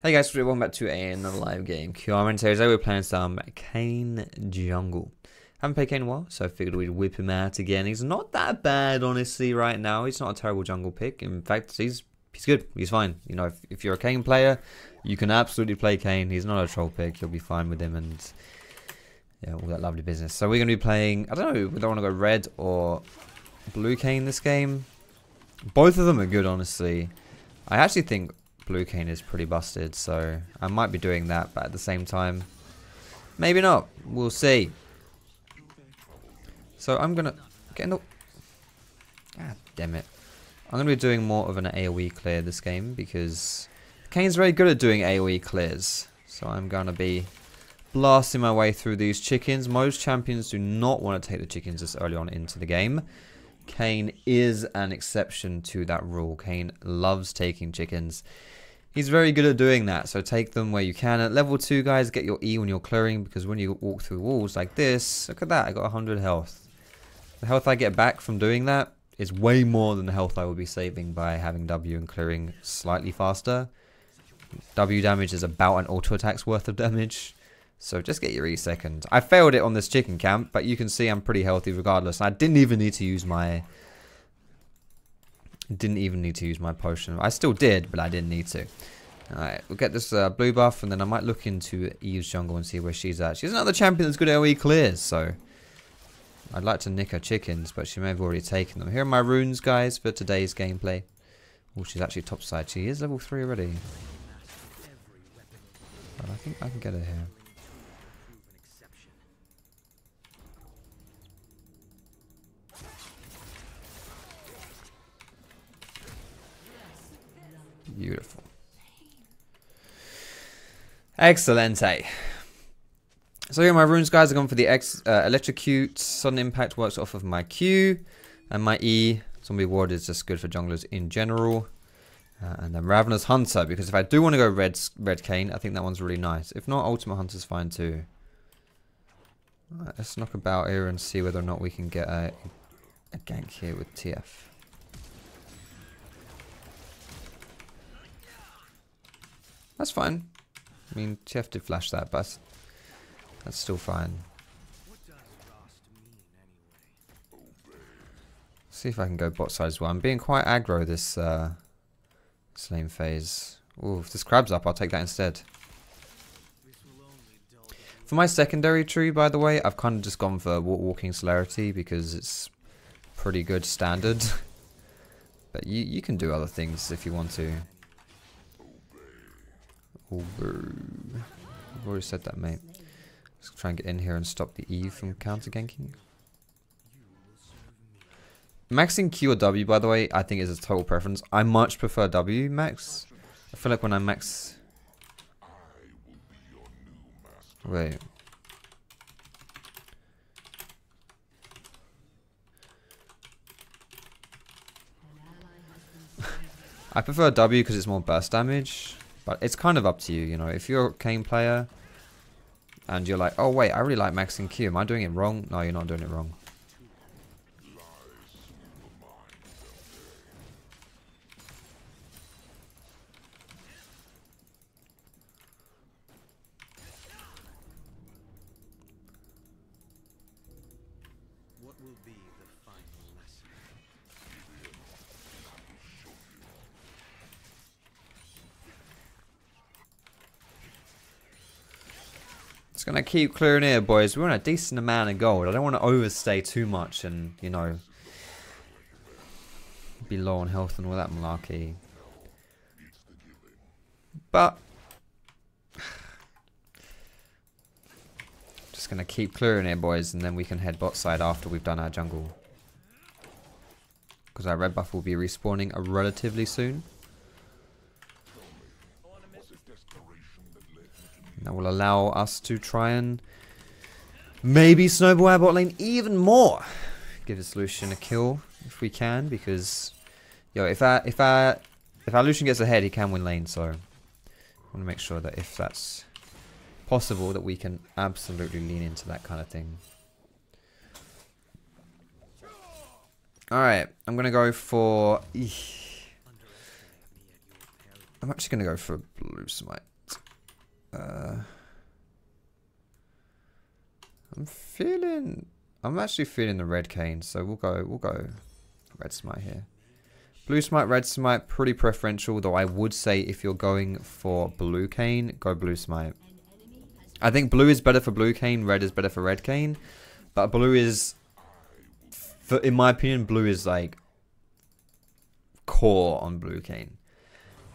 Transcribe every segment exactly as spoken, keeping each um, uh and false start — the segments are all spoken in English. Hey guys, welcome back to another live game. Q R, and today we're playing some Kayn jungle. Haven't played Kayn in a while, so I figured we'd whip him out again. He's not that bad, honestly, right now. He's not a terrible jungle pick. In fact, he's he's good. He's fine. You know, if, if you're a Kayn player, you can absolutely play Kayn. He's not a troll pick. You'll be fine with him, and yeah, all that lovely business. So we're gonna be playing. I don't know. We don't want to go red or blue Kayn this game. Both of them are good, honestly. I actually think Blue Kayn is pretty busted, so I might be doing that, but at the same time, maybe not. We'll see. So I'm gonna get in the. God damn it! I'm gonna be doing more of an AoE clear this game because Kayn's very good at doing AoE clears. So I'm gonna be blasting my way through these chickens. Most champions do not want to take the chickens this early on into the game. Kayn is an exception to that rule. Kayn loves taking chickens. He's very good at doing that, so take them where you can. At level two, guys, get your E when you're clearing, because when you walk through walls like this, look at that, I got one hundred health. The health I get back from doing that is way more than the health I will be saving by having W and clearing slightly faster. W damage is about an auto attack's worth of damage. So just get your E second. I failed it on this chicken camp, but you can see I'm pretty healthy regardless. I didn't even need to use my didn't even need to use my potion. I still did, but I didn't need to. Alright, we'll get this uh, blue buff, and then I might look into Eve's jungle and see where she's at. She's another champion that's good AoE clears, so I'd like to nick her chickens, but she may have already taken them. Here are my runes, guys, for today's gameplay. Oh, she's actually topside. She is level three already. But I think I can get her here. Beautiful. Excelente. So here are my runes, guys. I've gone for the X, uh, Electrocute. Sudden Impact works off of my Q. And my E. Zombie Ward is just good for junglers in general. Uh, and then Ravenous Hunter, because if I do want to go red, red Kayn, I think that one's really nice. If not, Ultimate Hunter's fine too. Right, let's knock about here and see whether or not we can get a, a gank here with T F. That's fine. I mean, T F did flash that, but that's still fine. See if I can go bot side as well. I'm being quite aggro this, uh, this lane phase. Ooh, if this crab's up, I'll take that instead. For my secondary tree, by the way, I've kind of just gone for walking celerity because it's pretty good standard. But you, you can do other things if you want to. Oh, I've already said that, mate. Let's try and get in here and stop the Eve from counter ganking. Maxing Q or W, by the way, I think is a total preference. I much prefer W max. I feel like when I max. Wait. I prefer W because it's more burst damage. But it's kind of up to you, you know, if you're a Kayn player and you're like, oh wait, I really like maxing Q, am I doing it wrong? No, you're not doing it wrong. It's gonna keep clearing here, boys. We're on a decent amount of gold. I don't want to overstay too much and, you know, be low on health and all that malarkey. But just gonna keep clearing here, boys, and then we can head bot side after we've done our jungle, because our red buff will be respawning relatively soon. That will allow us to try and maybe snowball our bot lane even more. Give this Lucian a kill if we can, because yo, if our if our if our Lucian gets ahead, he can win lane. So I want to make sure that if that's possible, that we can absolutely lean into that kind of thing. All right, I'm gonna go for. Eesh. I'm actually going to go for Blue Smite. Uh, I'm feeling... I'm actually feeling the red Kayn, so we'll go we'll go Red Smite here. Blue Smite, Red Smite, pretty preferential, though I would say if you're going for Blue Kayn, go Blue Smite. I think blue is better for Blue Kayn, red is better for Red Kayn, but blue is... For, in my opinion, blue is like core on Blue Kayn,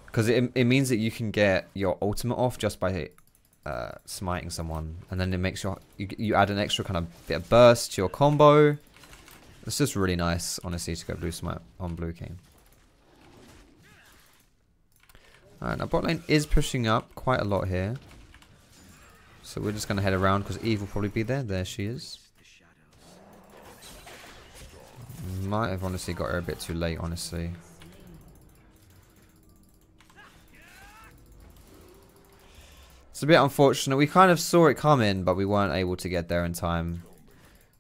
because it, it means that you can get your ultimate off just by uh, smiting someone, and then it makes your you, you add an extra kind of bit of burst to your combo. It's just really nice, honestly, to go Blue Smite on Blue Kayn. Alright, now bot lane is pushing up quite a lot here, so we're just gonna head around because Eve will probably be there. There she is. Might have honestly got her a bit too late, honestly. It's a bit unfortunate. We kind of saw it coming, but we weren't able to get there in time.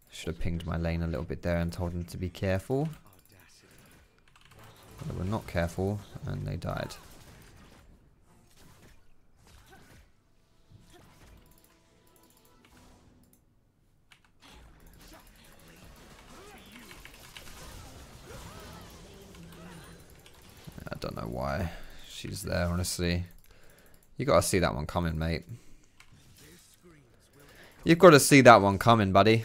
Should have pinged my lane a little bit there and told them to be careful. But they were not careful, and they died. I don't know why she's there, honestly. You gotta see that one coming, mate. You've gotta see that one coming, buddy.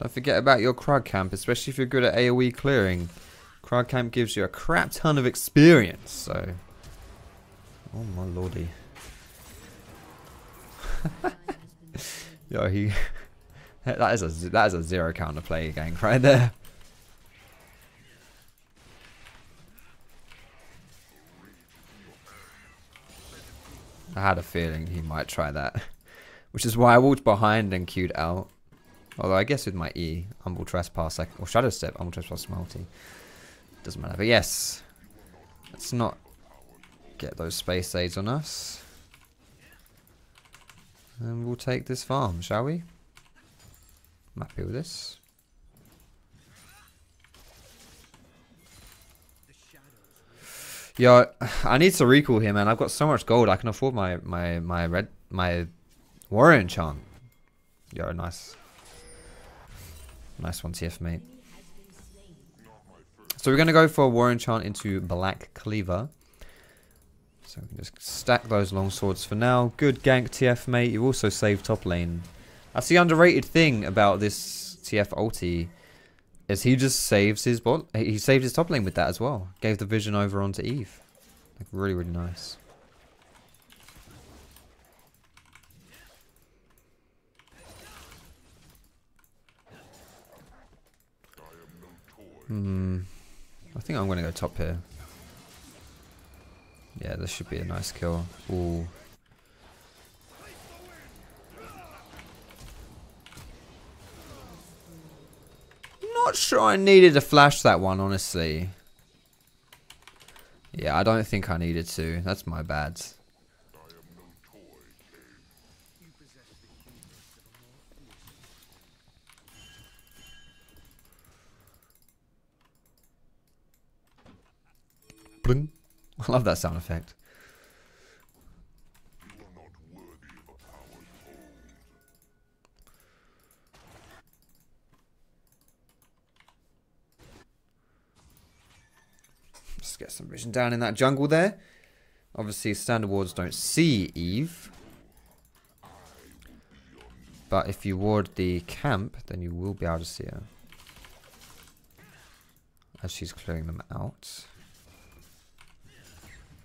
Don't forget about your Krug Camp, especially if you're good at AoE clearing. Krug Camp gives you a crap ton of experience, so... Oh my lordy. Yo, he... that, is a, that is a zero counter play gank right there. I had a feeling he might try that. Which is why I walked behind and queued out. Although I guess with my E, Humble Trespass, like, or Shadow Step, Humble Trespass multi. Doesn't matter, but yes. Let's not get those space aids on us. And we'll take this farm, shall we? I'm happy with this. Yo, I need to recall here, man. I've got so much gold, I can afford my, my, my red, my warrior enchant. Yo, nice. Nice one, T F, mate. So we're going to go for a War Enchant into Black Cleaver. So we can just stack those long swords for now. Good gank, T F, mate. You also saved top lane. That's the underrated thing about this T F ulti, is he just saves his bot. He saved his top lane with that as well. Gave the vision over onto Eve. Like, really, really nice. Hmm, I think I'm going to go top here. Yeah, this should be a nice kill. Ooh. Not sure I needed to flash that one, honestly. Yeah, I don't think I needed to. That's my bad. I love that sound effect. Let's get some vision down in that jungle there. Obviously, standard wards don't see Eve. But if you ward the camp, then you will be able to see her. As she's clearing them out.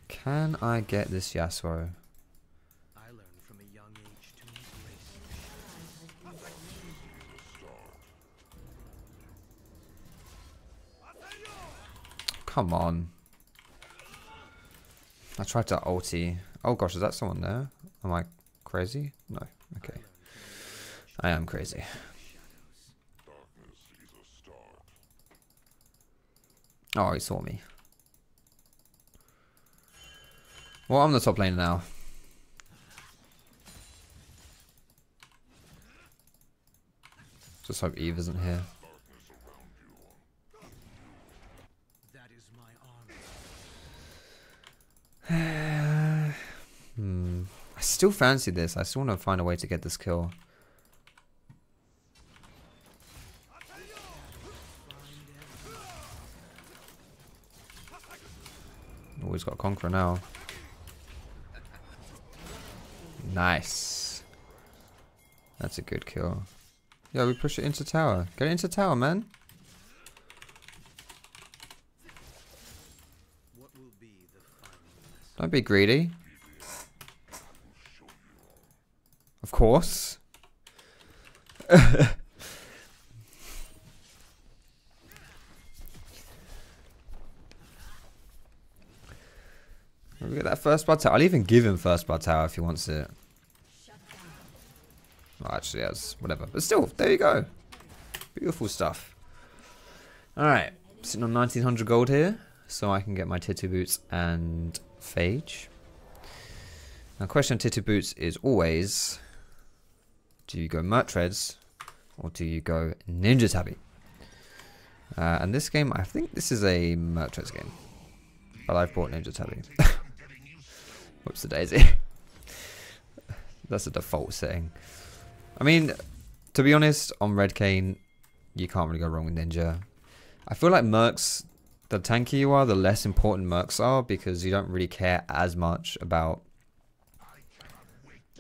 Can I get this Yasuo? I learned from a young age to embrace. Come on. I tried to ulti. Oh gosh, is that someone there? Am I crazy? No. Okay. I am crazy. Oh, he saw me. Well, I'm the top laner now. Just hope Eve isn't here. That is my honor. hmm. I still fancy this. I still want to find a way to get this kill. Oh, he's got a Conqueror now. Nice. That's a good kill. Yeah, we push it into tower. Get it into tower, man. What will be the final Don't be greedy. Of course. We get that first blood tower. I'll even give him first blood tower if he wants it. Oh, actually, yes, whatever. But still, there you go. Beautiful stuff. Alright, sitting on nineteen hundred gold here. So I can get my Titu Boots and Phage. Now, question of Titu Boots is always, do you go Mertreads or do you go Ninja Tabi? Uh, and this game, I think this is a Mertreads game. But I've bought Ninja Tabi. Whoops the daisy. That's a default setting. I mean, to be honest, on Red Kayn, you can't really go wrong with Ninja. I feel like mercs, the tankier you are, the less important mercs are, because you don't really care as much about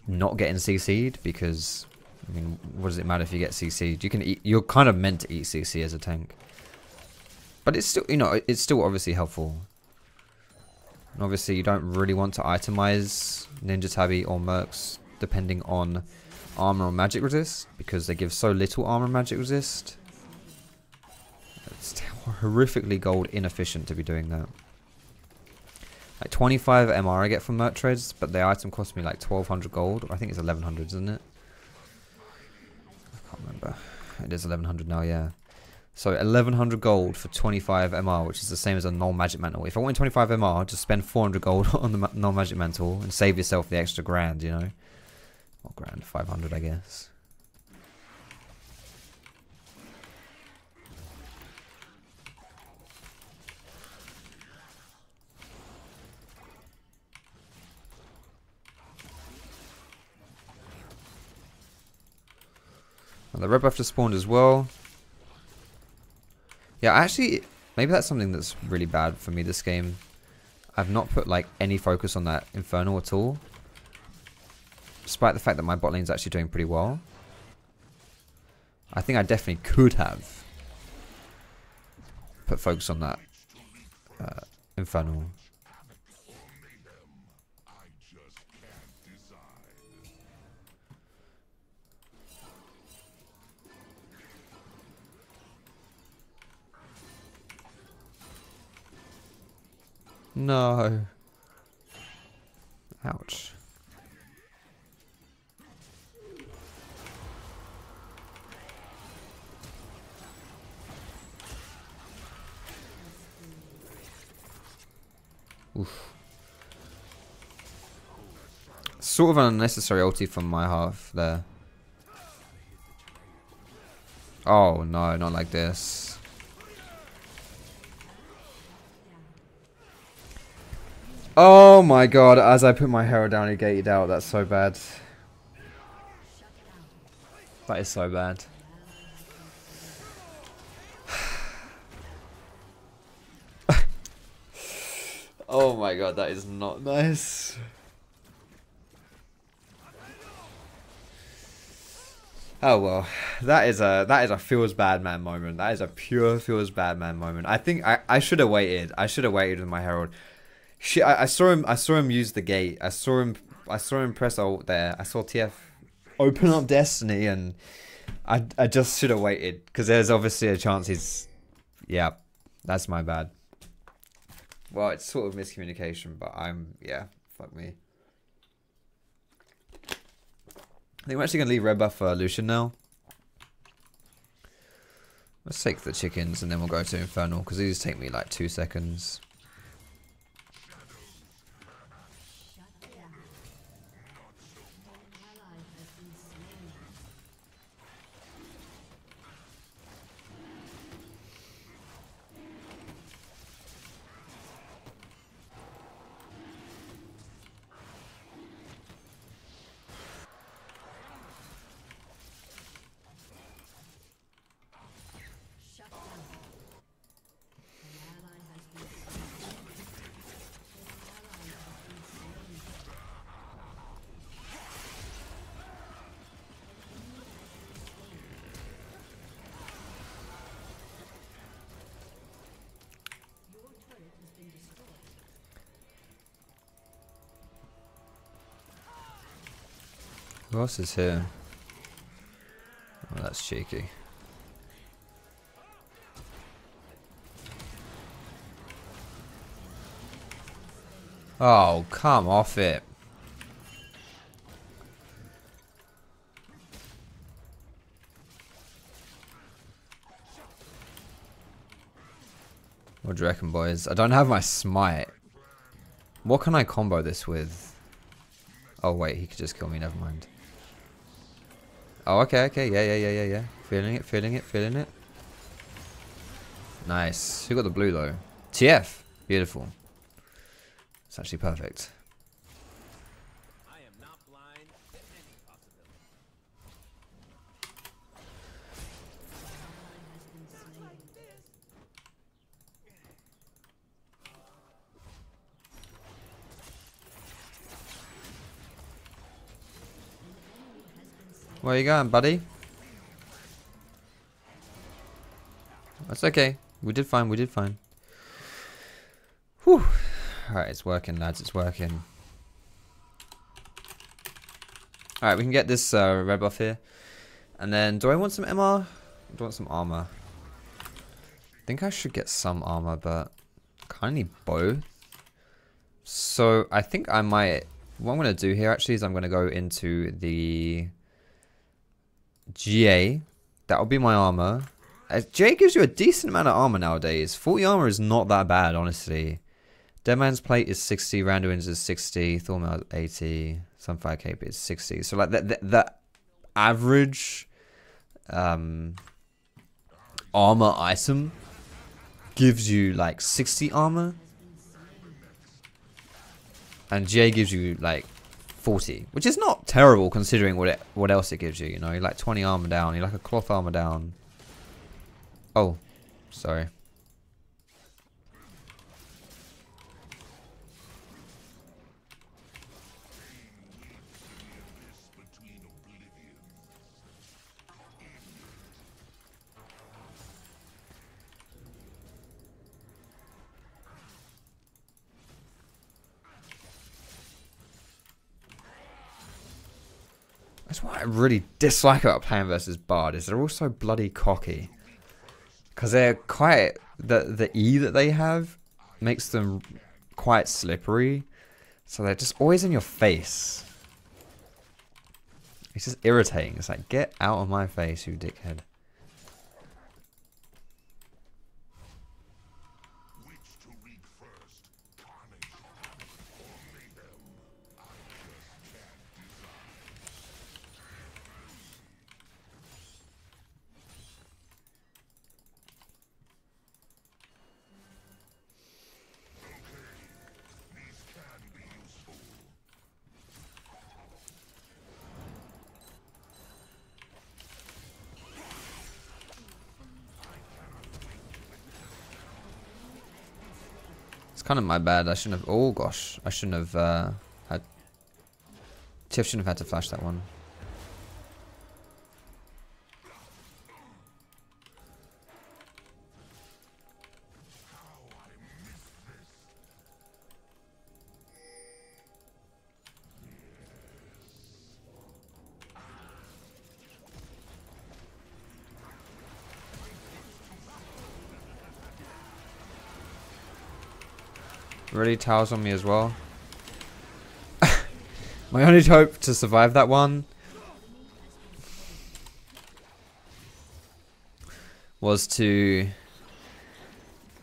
not getting C C'd, because, I mean, what does it matter if you get C C'd? You can eat, you're kind of meant to eat C C as a tank. But it's still, you know, it's still obviously helpful. And obviously, you don't really want to itemize Ninja Tabi or mercs, depending on armor or magic resist, because they give so little armor and magic resist. It's horrifically gold inefficient to be doing that. Like twenty-five M R I get from Mertreads, but the item cost me like twelve hundred gold. I think it's eleven hundred, isn't it? I can't remember. It is eleven hundred now, yeah. So eleven hundred gold for twenty-five M R, which is the same as a Null Magic Mantle. If I wanted twenty-five M R, just spend four hundred gold on the Null Magic Mantle and save yourself the extra grand, you know? Or grand, five hundred, I guess. And the red buff just spawned as well. Yeah, actually, maybe that's something that's really bad for me this game. I've not put like any focus on that Infernal at all. Despite the fact that my bot lane's actually doing pretty well. I think I definitely could have put focus on that uh, Infernal. No. Ouch. Oof. Sort of an unnecessary ulti from my half there. Oh no, not like this. Oh my god, as I put my Herald down, he gated out. That's so bad. That is so bad. Oh my god, that is not nice. Oh well, that is a that is a feels bad man moment. That is a pure feels bad man moment. I think I I should have waited. I should have waited with my Herald. Shit, I, I saw him. I saw him use the gate. I saw him. I saw him press ult there. I saw T F open up Destiny, and I I just should have waited, because there's obviously a chance he's. Yeah, that's my bad. Well, it's sort of miscommunication, but I'm, yeah, fuck me. I think we're actually going to leave red buff for Lucian now. Let's take the chickens and then we'll go to Infernal, because these take me like two seconds. Who else is here? Oh, that's cheeky. Oh, come off it. What do you reckon, boys? I don't have my smite. What can I combo this with? Oh, wait, he could just kill me, never mind. Oh, okay, okay, yeah, yeah, yeah, yeah, yeah. Feeling it, feeling it, feeling it. Nice. Who got the blue, though? T F. Beautiful. It's actually perfect. I am not blind to any possibility. Where are you going, buddy? That's okay. We did fine, we did fine. Whew. Alright, it's working, lads, it's working. Alright, we can get this uh, red buff here. And then, do I want some M R? Or do I want some armor? I think I should get some armor, but I kind of need both. So, I think I might... What I'm going to do here, actually, is I'm going to go into the... G A, that'll be my armor. Uh, G A gives you a decent amount of armor nowadays. forty armor is not that bad, honestly. Deadman's Plate is sixty, Randuin's is sixty, Thornmail is eighty, Sunfire Cape is sixty. So like the, the, the average um, armor item gives you like sixty armor, and G A gives you like forty, which is not terrible considering what it what else it gives you. You know, you're like twenty armor down, you're like a cloth armor down. Oh, sorry. That's what I really dislike about playing versus Bard, is they're all so bloody cocky. Because they're quite... The, the E that they have makes them quite slippery. So they're just always in your face. It's just irritating. It's like, get out of my face, you dickhead. Kind of my bad. I shouldn't have. Oh gosh, I shouldn't have uh, had. T F shouldn't have had to flash that one. Really towers on me as well. My only hope to survive that one was to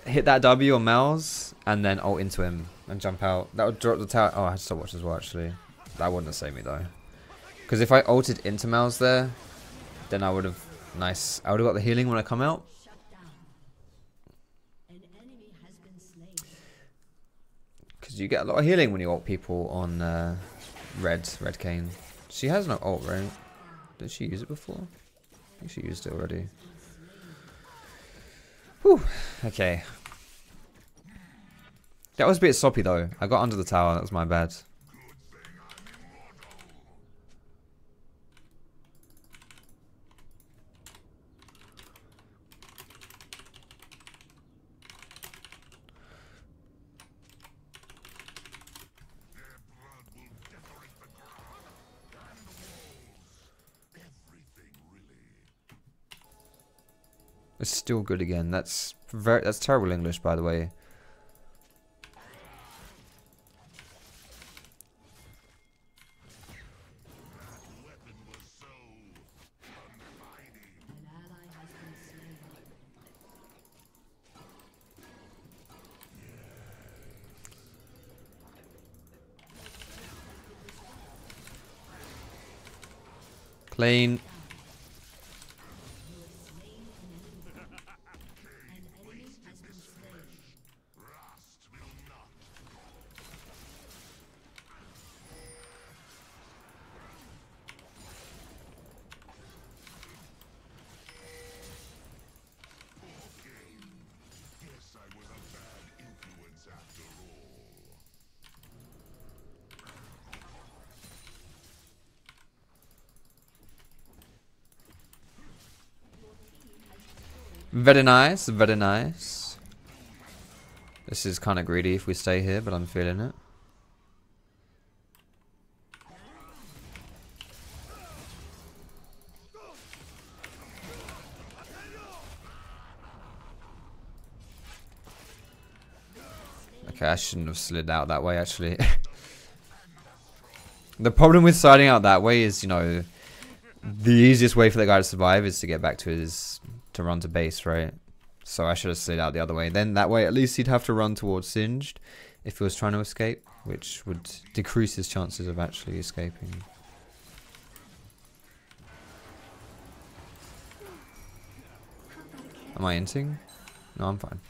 hit that W on Malz and then ult into him and jump out. That would drop the tower. Oh, I had to stop watch as well, actually. That wouldn't have saved me, though. Because if I ulted into Malz there, then I would have... Nice. I would have got the healing when I come out. Because you get a lot of healing when you ult people on uh, Red, Red Kayn. She has no ult, right? Did she use it before? I think she used it already. Whew. Okay. That was a bit soppy, though. I got under the tower. That was my bad. It's still good again. That's very, that's terrible English, by the way. Clean. Very nice, very nice. This is kind of greedy if we stay here, but I'm feeling it. Okay, I shouldn't have slid out that way, actually. The problem with sliding out that way is, you know, the easiest way for that guy to survive is to get back to his... to run to base, right? So I should have slid out the other way. Then that way, at least he'd have to run towards Singed if he was trying to escape, which would decrease his chances of actually escaping. Am I inting? No, I'm fine.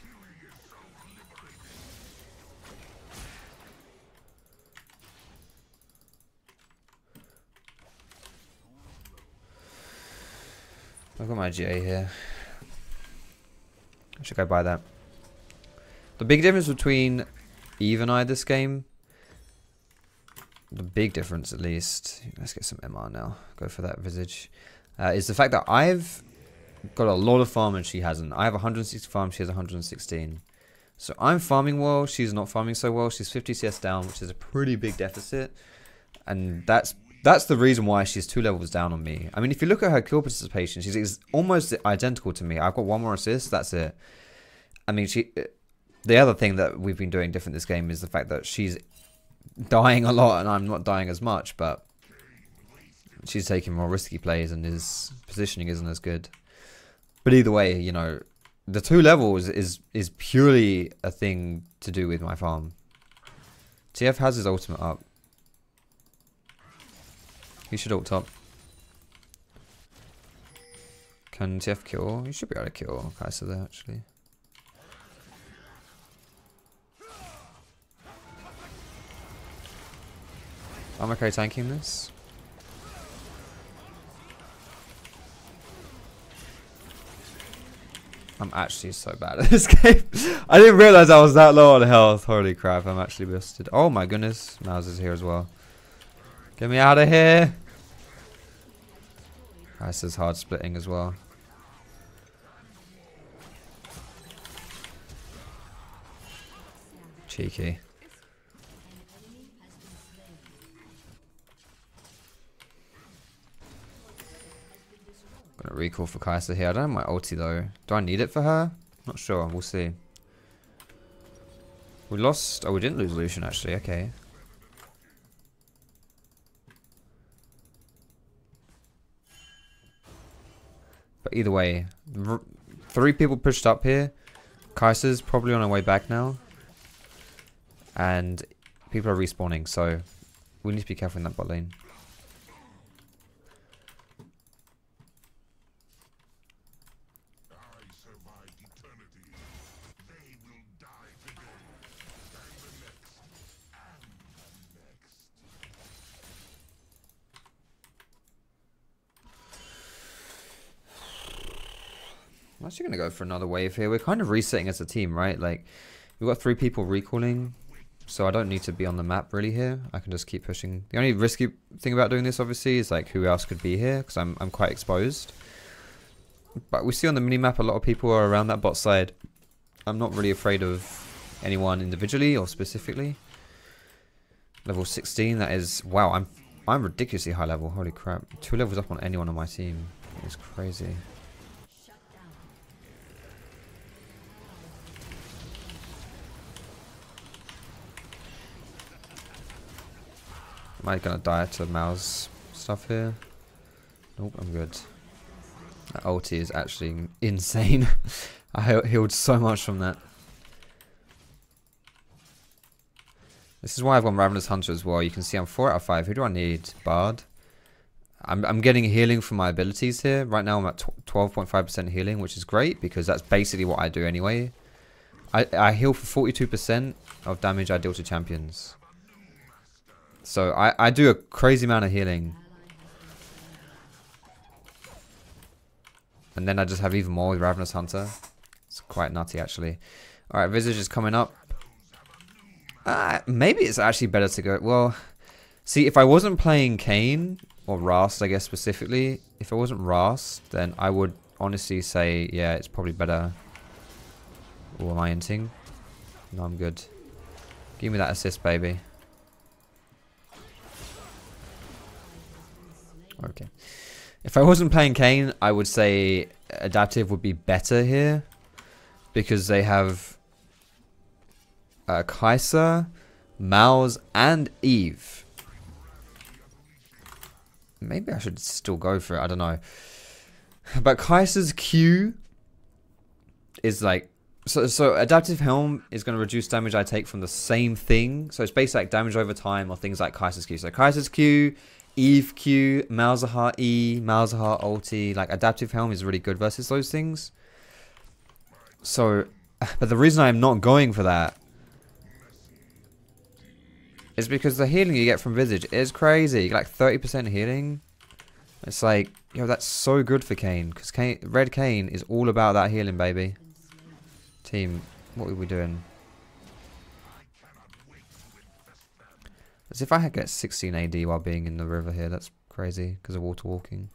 I've got my G A here. I should go buy that. The big difference between Eve and I this game, the big difference at least, let's get some M R now, go for that Visage, uh, is the fact that I've got a lot of farm and she hasn't. I have one hundred sixty farm, she has one hundred sixteen. So I'm farming well, she's not farming so well, she's fifty C S down, which is a pretty big deficit, and that's That's the reason why she's two levels down on me. I mean, if you look at her kill participation, she's almost identical to me. I've got one more assist, that's it. I mean, she. The other thing that we've been doing different this game is the fact that she's dying a lot and I'm not dying as much, but she's taking more risky plays and his positioning isn't as good. But either way, you know, the two levels is, is purely a thing to do with my farm. T F has his ultimate up. He should ult top. Can T F kill? He should be able to kill Kai'Sa there, actually. I'm okay tanking this. I'm actually so bad at this game. I didn't realize I was that low on health. Holy crap, I'm actually busted. Oh my goodness, Malz is here as well. Get me out of here. This is hard splitting as well. Cheeky. Gonna recall for Kai'Sa here. I don't have my ulti though. Do I need it for her? Not sure. We'll see. We lost. Oh, we didn't lose Lucian actually. Okay. Either way, Three people pushed up here. Kai'Sa's probably on her way back now. And people are respawning, so we need to be careful in that bot lane. I'm actually going to go for another wave here. We're kind of resetting as a team, right? Like, we've got three people recalling, so I don't need to be on the map really here. I can just keep pushing. The only risky thing about doing this, obviously, is like who else could be here, because I'm, I'm quite exposed. But we see on the minimap a lot of people are around that bot side. I'm not really afraid of anyone individually or specifically. Level sixteen, that is... Wow, I'm, I'm ridiculously high level. Holy crap. Two levels up on anyone on my team. It's crazy. Am I gonna die to the Malz stuff here? Nope, I'm good. That ulti is actually insane. I healed so much from that. This is why I've gone Ravenous Hunter as well. You can see I'm four out of five. Who do I need? Bard. I'm, I'm getting healing from my abilities here. Right now I'm at twelve point five percent healing, which is great because that's basically what I do anyway. I, I heal for forty-two percent of damage I deal to champions. So I, I do a crazy amount of healing. And then I just have even more with Ravenous Hunter. It's quite nutty actually. Alright, Visage is coming up. Uh, maybe it's actually better to go... Well, see, if I wasn't playing Kayn, or Rast I guess specifically, if I wasn't Rast, then I would honestly say, yeah, it's probably better... Oh, am I inting? No, I'm good. Give me that assist, baby. Okay. If I wasn't playing Kayn, I would say Adaptive would be better here. Because they have uh, Kai'Sa, Malz, and Eve. Maybe I should still go for it, I don't know. But Kai'Sa's Q is like... So, so Adaptive Helm is going to reduce damage I take from the same thing. So it's basically like damage over time or things like Kai'Sa's Q. So Kai'Sa's Q... Eve Q, Malzahar E, Malzahar ulti, like Adaptive Helm is really good versus those things. So, but the reason I'm not going for that is because the healing you get from Visage is crazy. Like thirty percent healing. It's like, yo, that's so good for Kayn. Because Kayn, Red Kayn is all about that healing, baby. Team, what are we doing? As if I had get sixteen A D while being in the river here, that's crazy because of water walking.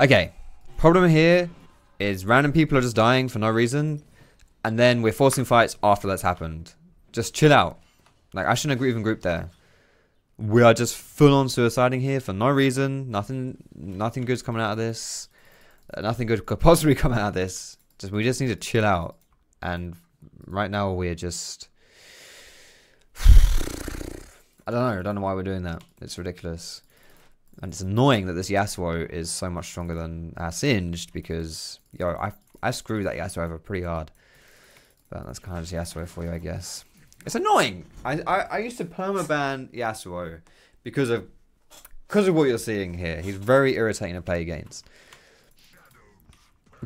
Okay, problem here is random people are just dying for no reason, and then we're forcing fights after that's happened. Just chill out. Like, I shouldn't even group there. We are just full-on suiciding here for no reason. Nothing nothing good's coming out of this. Nothing good could possibly come out of this. Just we just need to chill out. And right now we're just... I don't know. I don't know why we're doing that. It's ridiculous. And it's annoying that this Yasuo is so much stronger than our Singed because, yo, I I screwed that Yasuo over pretty hard. But that's kind of just Yasuo for you, I guess. It's annoying! I, I, I used to permaban Yasuo because of, because of what you're seeing here. He's very irritating to play against.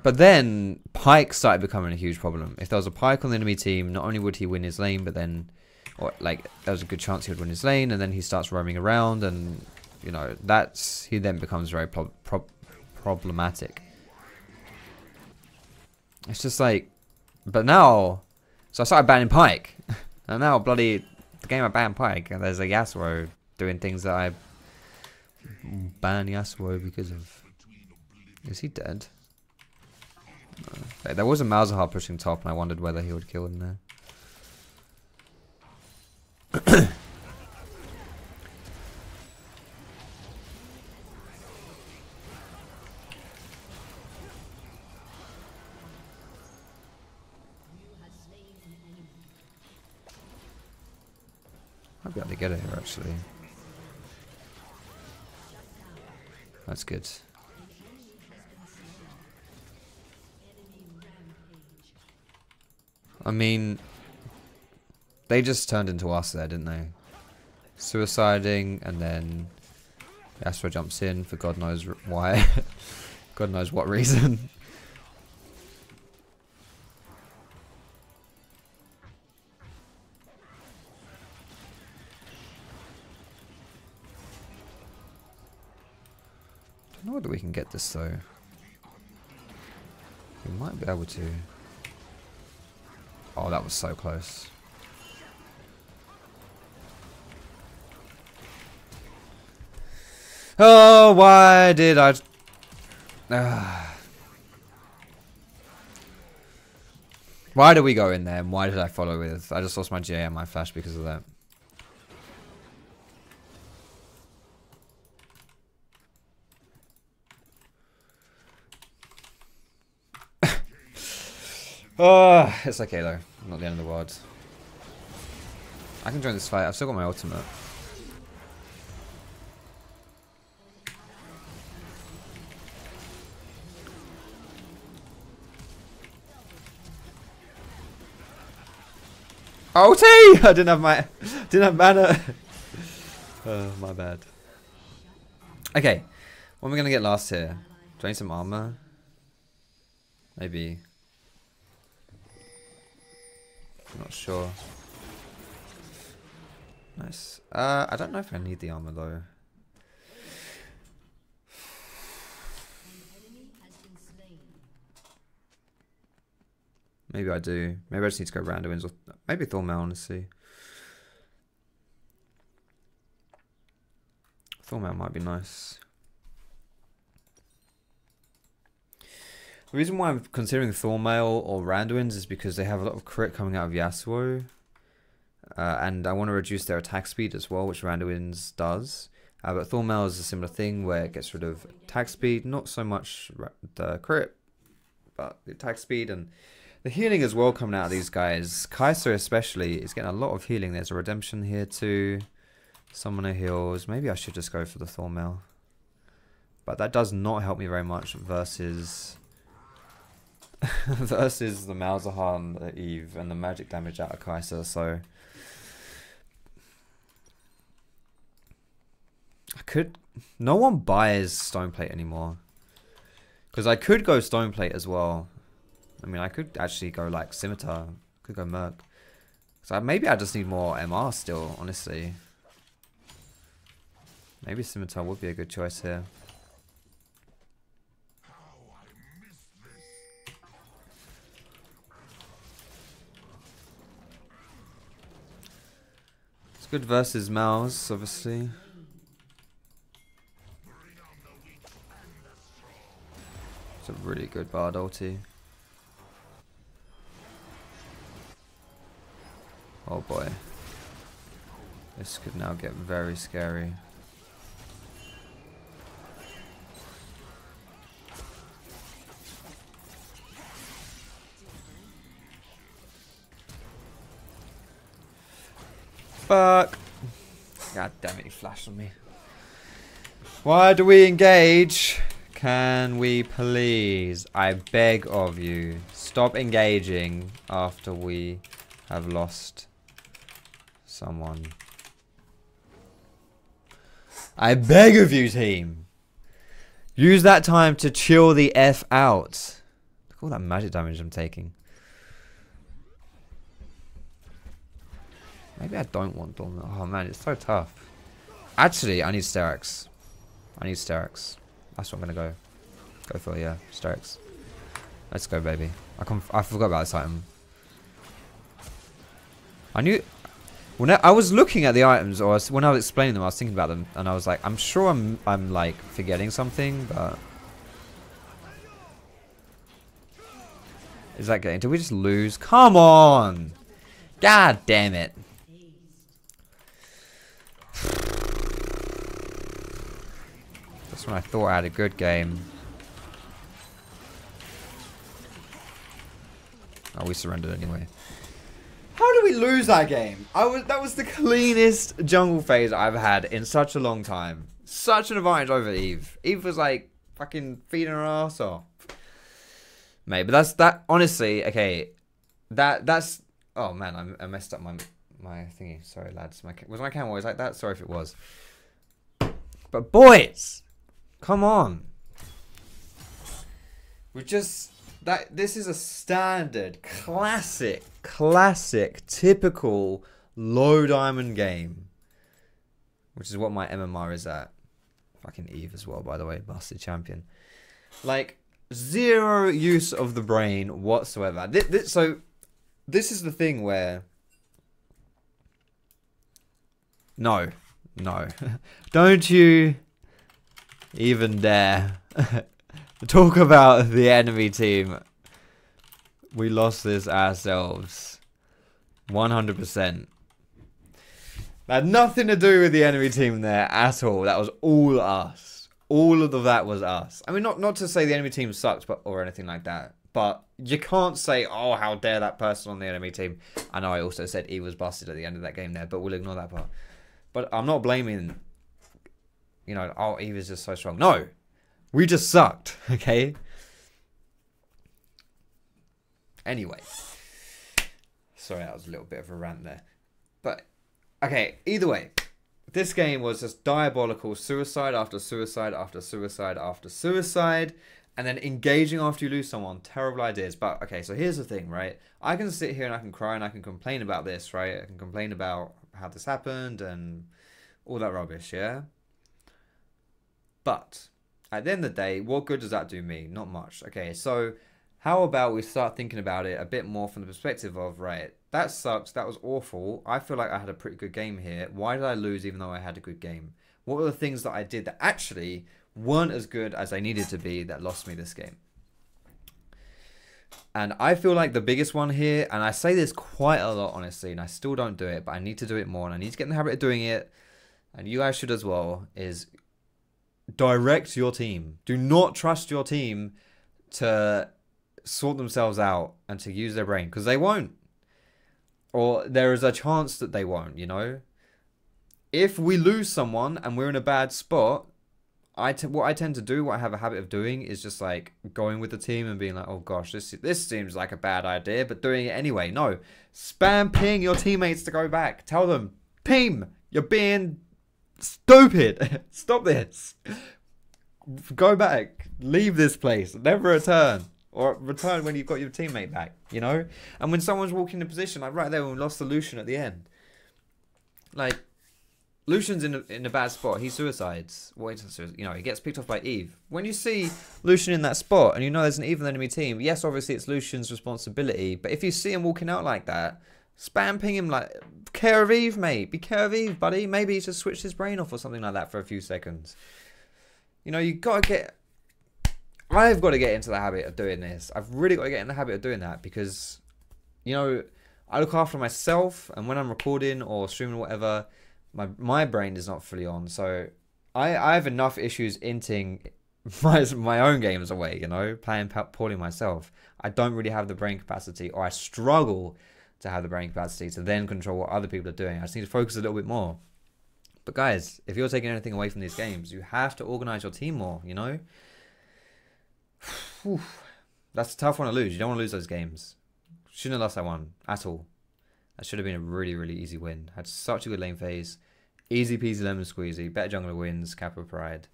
But then, Pyke started becoming a huge problem. If there was a Pyke on the enemy team, not only would he win his lane, but then... Or, like, there was a good chance he would win his lane, and then he starts roaming around and... You know, that's... He then becomes very pro pro problematic. It's just like... But now... So I started banning Pyke. And now bloody the game I banned Pyke, and there's a Yasuo doing things that I ban Yasuo because of. Is he dead? No. There was a Malzahar pushing top, and I wondered whether he would kill him there. I'll be able to get it here actually. That's good. I mean, they just turned into us there, didn't they? Suiciding, and then Yasuo jumps in for God knows why. God knows what reason. I wonder if we can get this though. We might be able to. Oh, that was so close. Oh, why did I? Uh. Why did we go in there? And why did I follow with? I just lost my G A and my flash because of that. Oh, it's okay though, not the end of the world. I can join this fight, I've still got my ultimate. Ulti! I didn't have my, didn't have mana. Oh, my bad. Okay, what am I gonna get last here? Do I need some armor? Maybe. Not sure. Nice. Uh, I don't know if I need the armor though. Maybe I do. Maybe I just need to go Randuin's or th maybe Thornmail, honestly. Thornmail might be nice. The reason why I'm considering Thornmail or Randuin's is because they have a lot of crit coming out of Yasuo. Uh, and I want to reduce their attack speed as well, which Randuin's does. Uh, but Thornmail is a similar thing where it gets rid of attack speed, not so much the crit, but the attack speed and the healing as well coming out of these guys. Kai'Sa especially is getting a lot of healing. There's a redemption here too. Summoner heals. Maybe I should just go for the Thornmail. But that does not help me very much versus... versus the Malzahar and the Eve and the magic damage out of Kai'Sa, so I could. No one buys Stoneplate anymore because I could go Stoneplate as well. I mean, I could actually go like Scimitar, I could go Merc. So maybe I just need more M R still, honestly. Maybe Scimitar would be a good choice here. Good versus Malz, obviously. It's a really good Bard ulti. Oh boy. This could now get very scary. Fuck! God damn it, he flashed on me. Why do we engage? Can we please? I beg of you, stop engaging after we have lost someone. I beg of you, team. Use that time to chill the F out. Look at all that magic damage I'm taking. Maybe I don't want Dormant. Oh man, it's so tough. Actually, I need Sterex. I need Sterex. That's what I'm gonna go. Go for, yeah, Sterex. Let's go, baby. I, I forgot about this item. I knew... When I, I was looking at the items, or I was, when I was explaining them, I was thinking about them, and I was like, I'm sure I'm, I'm like, forgetting something, but... Is that getting... Did we just lose? Come on! God damn it. That's when I thought I had a good game. Oh, we surrendered anyway. How did we lose that game? I was that was the cleanest jungle phase I've had in such a long time. Such an advantage over Eve. Eve was like fucking feeding her ass off. Mate, but that's that. Honestly, okay, that that's. Oh man, I, I messed up my my thingy. Sorry, lads. My was my camera always like that? Sorry if it was. But boys, come on. We just. That, this is a standard, classic, classic, typical low diamond game. Which is what my M M R is at. Fucking Eve as well, by the way. Busted champion. Like, zero use of the brain whatsoever. This, this, so, this is the thing where... No. No. Don't you even dare... Talk about the enemy team. We lost this ourselves. one hundred percent. That had nothing to do with the enemy team there at all. That was all us. All of that was us. I mean, not, not to say the enemy team sucked but, or anything like that. But you can't say, oh, how dare that person on the enemy team. I know I also said he was busted at the end of that game there, but we'll ignore that part. But I'm not blaming, you know, oh, Eve is just so strong. No. We just sucked, okay? Anyway. Sorry, that was a little bit of a rant there. But, okay, either way. This game was just diabolical. Suicide after suicide after suicide after suicide. And then engaging after you lose someone. Terrible ideas. But, okay, so here's the thing, right? I can sit here and I can cry and I can complain about this, right? I can complain about how this happened and all that rubbish, yeah? But... At the end of the day, what good does that do me? Not much. Okay, so how about we start thinking about it a bit more from the perspective of, right, that sucks, that was awful. I feel like I had a pretty good game here. Why did I lose even though I had a good game? What were the things that I did that actually weren't as good as they needed to be that lost me this game? And I feel like the biggest one here, and I say this quite a lot, honestly, and I still don't do it, but I need to do it more, and I need to get in the habit of doing it, and you guys should as well, is... Direct your team. Do not trust your team to sort themselves out and to use their brain, because they won't. Or there is a chance that they won't, you know? If we lose someone and we're in a bad spot, I t what I tend to do, what I have a habit of doing, is just like going with the team and being like, oh gosh, this, this seems like a bad idea, but doing it anyway. No. Spam ping your teammates to go back. Tell them, team, you're being... Stupid! Stop this! Go back. Leave this place. Never return. Or return when you've got your teammate back, you know? And when someone's walking in position, like right there when we lost to Lucian at the end. Like, Lucian's in a, in a bad spot. He suicides. Well, he suicides. You know, he gets picked off by Eve. When you see Lucian in that spot, and you know there's an evil enemy team, yes, obviously it's Lucian's responsibility, but if you see him walking out like that, spam ping him like, care of Eve, mate. Be care of Eve, buddy. Maybe he just switched his brain off or something like that for a few seconds. You know, you got to get... I've got to get into the habit of doing this. I've really got to get in the habit of doing that because, you know, I look after myself, and when I'm recording or streaming or whatever, my my brain is not fully on. So I, I have enough issues inting my, my own games away, you know, playing poorly myself. I don't really have the brain capacity, or I struggle... to have the brain capacity to then control what other people are doing. I just need to focus a little bit more. But guys, if you're taking anything away from these games, you have to organize your team more, you know? Whew. That's a tough one to lose. You don't want to lose those games. Shouldn't have lost that one at all. That should have been a really, really easy win. Had such a good lane phase. Easy peasy lemon squeezy. Better jungler wins. Kappa pride.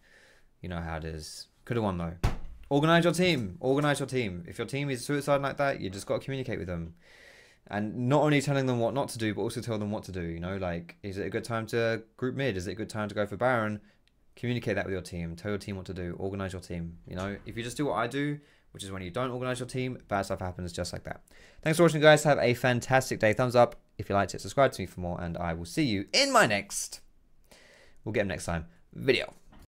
You know how it is. Could have won though. Organize your team. Organize your team. If your team is suicidal like that, you just got to communicate with them. And not only telling them what not to do, but also tell them what to do, you know? Like, is it a good time to group mid? Is it a good time to go for Baron? Communicate that with your team. Tell your team what to do. Organise your team, you know? If you just do what I do, which is when you don't organise your team, bad stuff happens just like that. Thanks for watching, guys. Have a fantastic day. Thumbs up. If you liked it, subscribe to me for more, and I will see you in my next, we'll get him next time, video.